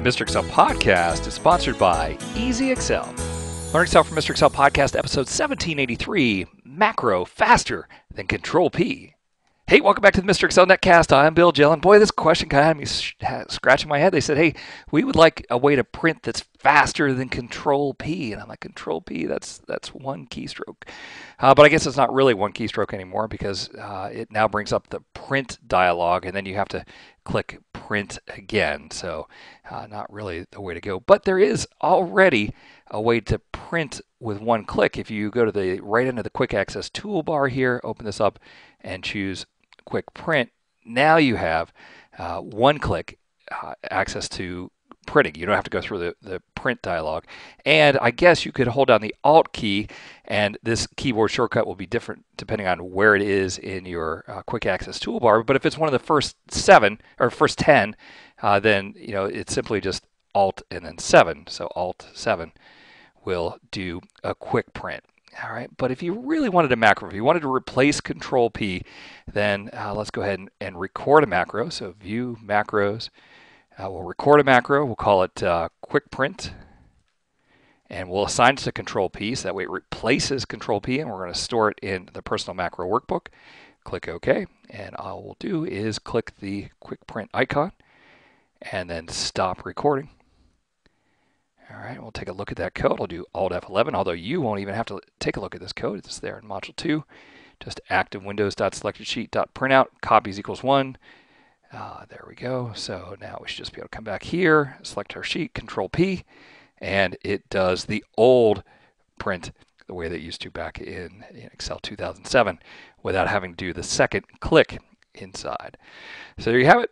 Mr. Excel podcast is sponsored by Easy Excel. Learn Excel from Mr. Excel podcast episode 1783, macro faster than Ctrl+P. Hey, welcome back to the Mr. Excel netcast. I'm Bill Jelen. Boy, this question kind of had me scratching my head. They said, hey, we would like a way to print that's faster than Ctrl+P. And I'm like, Ctrl+P, that's one keystroke. But I guess it's not really one keystroke anymore because it now brings up the print dialog and then you have to click print again. So not really the way to go, but there is already a way to print with one click. If you go to the right end of the quick access toolbar here, open this up and choose Quick Print, now you have one click access to printing. You don't have to go through the print dialog. And I guess you could hold down the Alt key, and this keyboard shortcut will be different depending on where it is in your quick access toolbar. But if it's one of the first 7 or first 10, then you know it's simply just Alt and then 7. So Alt+7 will do a quick print. All right, but if you really wanted a macro, if you wanted to replace Ctrl+P, then let's go ahead and record a macro. So View Macros, we'll record a macro, we'll call it Quick Print, and we'll assign it to Ctrl+P, so that way it replaces Ctrl+P, and we're going to store it in the Personal Macro Workbook. Click OK, and all we'll do is click the Quick Print icon, and then stop recording. All right, we'll take a look at that code. I'll do Alt F11, although you won't even have to take a look at this code. It's there in Module 2. Just active windows.selectedsheet.printout, copies equals 1. There we go. So now we should just be able to come back here, select our sheet, Ctrl+P, and it does the old print the way they used to back in Excel 2007 without having to do the second click inside. So there you have it,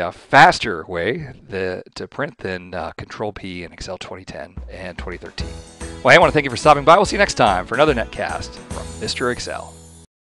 a faster way to print than Ctrl+P in Excel 2010 and 2013. Well, I want to thank you for stopping by. We'll see you next time for another netcast from Mr. Excel.